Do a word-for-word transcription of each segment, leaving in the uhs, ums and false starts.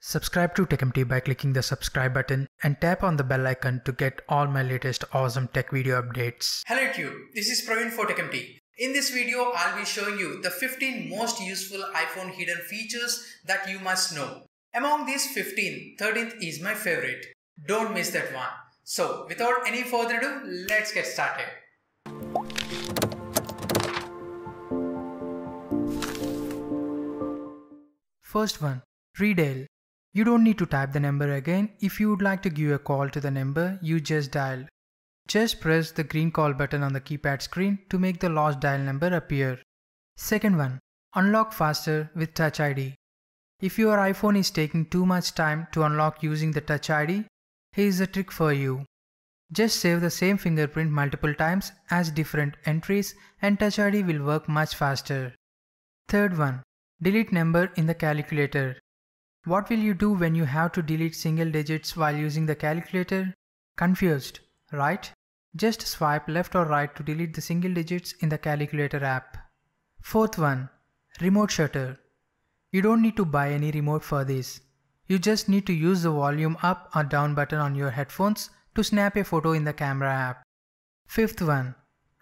Subscribe to TechEmpty by clicking the subscribe button and tap on the bell icon to get all my latest awesome tech video updates. Hello YouTube, this is Praveen for TechEmpty. In this video, I'll be showing you the fifteen most useful iPhone hidden features that you must know. Among these fifteen, thirteenth is my favorite. Don't miss that one. So without any further ado, let's get started. First one, redial. You don't need to type the number again. If you would like to give a call to the number you just dialed, just press the green call button on the keypad screen to make the lost dial number appear. Second one, unlock faster with Touch I D. If your iPhone is taking too much time to unlock using the Touch I D, here's a trick for you. Just save the same fingerprint multiple times as different entries and Touch I D will work much faster. Third one, delete number in the calculator. What will you do when you have to delete single digits while using the calculator? Confused, right? Just swipe left or right to delete the single digits in the calculator app. Fourth one, remote shutter. You don't need to buy any remote for this. You just need to use the volume up or down button on your headphones to snap a photo in the camera app. Fifth one,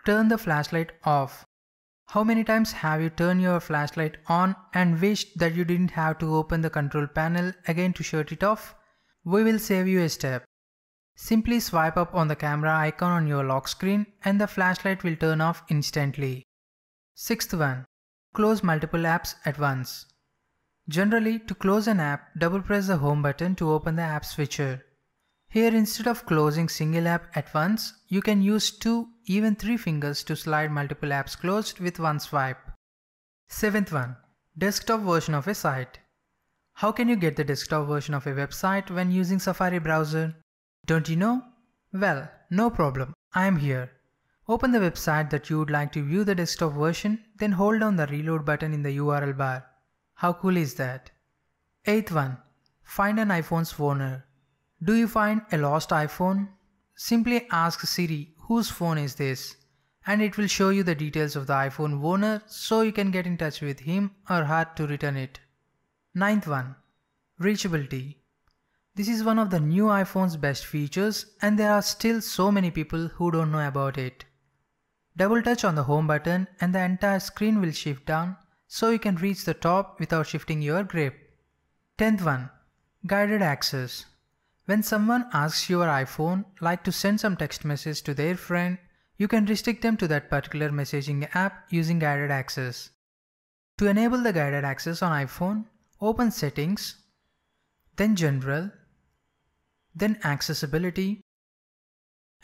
turn the flashlight off. How many times have you turned your flashlight on and wished that you didn't have to open the control panel again to shut it off? We will save you a step. Simply swipe up on the camera icon on your lock screen and the flashlight will turn off instantly. Sixth one, close multiple apps at once. Generally, to close an app, double press the home button to open the app switcher. Here, instead of closing single app at once, you can use two, even three fingers to slide multiple apps closed with one swipe. Seventh one, desktop version of a site. How can you get the desktop version of a website when using Safari browser? Don't you know? Well, no problem, I am here. Open the website that you would like to view the desktop version, then hold down the reload button in the U R L bar. How cool is that? Eighth one, find an iPhone's owner. Do you find a lost iPhone? Simply ask Siri, whose phone is this? And it will show you the details of the iPhone owner so you can get in touch with him or her to return it. Ninth one, Reachability. This is one of the new iPhone's best features and there are still so many people who don't know about it. Double touch on the home button and the entire screen will shift down so you can reach the top without shifting your grip. Tenth one, Guided Access. When someone asks your iPhone like to send some text message to their friend, you can restrict them to that particular messaging app using Guided Access. To enable the Guided Access on iPhone, open Settings, then General, then Accessibility,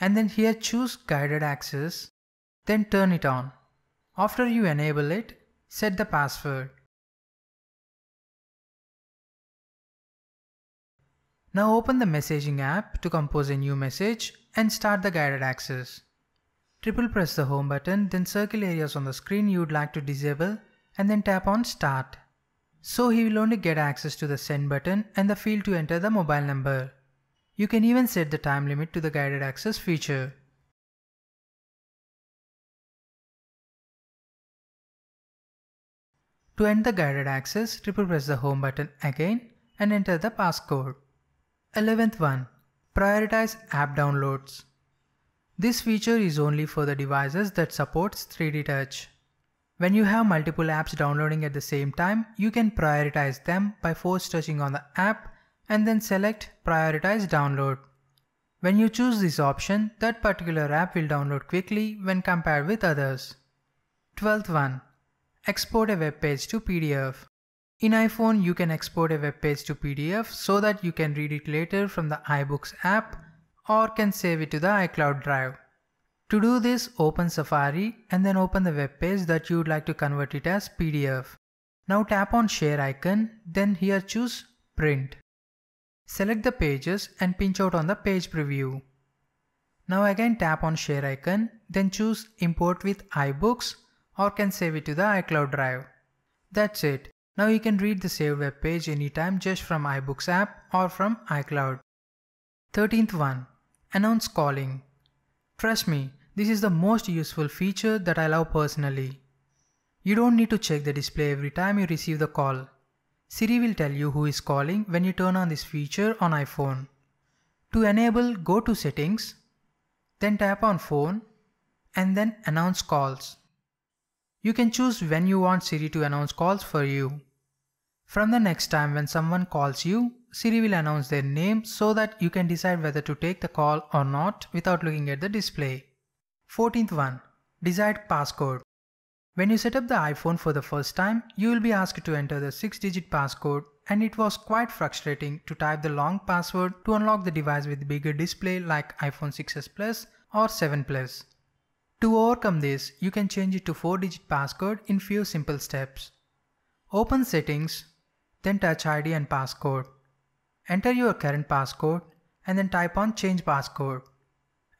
and then here choose Guided Access, then turn it on. After you enable it, set the password. Now open the messaging app to compose a new message and start the Guided Access. Triple press the home button, then circle areas on the screen you would like to disable and then tap on Start. So he will only get access to the send button and the field to enter the mobile number. You can even set the time limit to the Guided Access feature. To end the Guided Access, triple press the home button again and enter the passcode. eleventh one, prioritize app downloads. This feature is only for the devices that supports three D Touch. When you have multiple apps downloading at the same time, you can prioritize them by force touching on the app and then select prioritize download. When you choose this option, that particular app will download quickly when compared with others. twelfth one, export a web page to P D F. In iPhone, you can export a web page to P D F so that you can read it later from the iBooks app or can save it to the iCloud Drive. To do this, open Safari and then open the web page that you would like to convert it as P D F. Now tap on Share icon, then here choose Print. Select the pages and pinch out on the page preview. Now again tap on Share icon, then choose Import with iBooks or can save it to the iCloud Drive. That's it. Now you can read the saved web page anytime just from iBooks app or from iCloud. thirteenth one, announce calling. Trust me, this is the most useful feature that I love personally. You don't need to check the display every time you receive the call. Siri will tell you who is calling when you turn on this feature on iPhone. To enable, go to Settings, then tap on Phone and then Announce Calls. You can choose when you want Siri to announce calls for you. From the next time when someone calls you, Siri will announce their name so that you can decide whether to take the call or not without looking at the display. fourteenth one. Desired passcode. When you set up the iPhone for the first time, you will be asked to enter the six digit passcode, and it was quite frustrating to type the long password to unlock the device with bigger display like iPhone six S Plus or seven Plus. To overcome this, you can change it to four digit passcode in few simple steps. Open Settings, then Touch I D and Passcode. Enter your current passcode and then type on Change Passcode.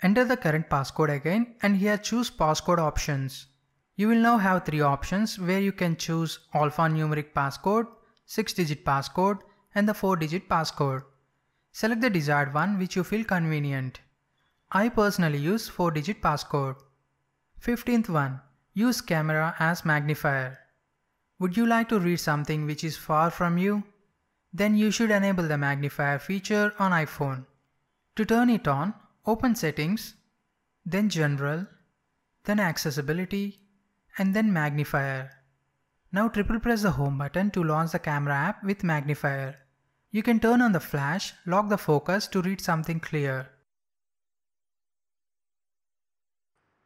Enter the current passcode again and here choose Passcode Options. You will now have three options where you can choose alphanumeric passcode, six digit passcode and the four digit passcode. Select the desired one which you feel convenient. I personally use four digit passcode. fifteenth one. Use camera as magnifier. Would you like to read something which is far from you? Then you should enable the magnifier feature on iPhone. To turn it on, open Settings, then General, then Accessibility, and then Magnifier. Now triple press the Home button to launch the camera app with magnifier. You can turn on the flash, lock the focus to read something clear.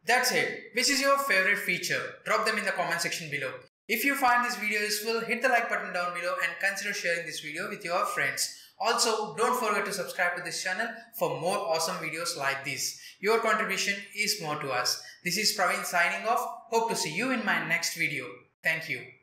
That's it. Which is your favorite feature? Drop them in the comment section below. If you find this video useful, hit the like button down below and consider sharing this video with your friends. Also, don't forget to subscribe to this channel for more awesome videos like this. Your contribution is more to us. This is Praveen signing off. Hope to see you in my next video. Thank you.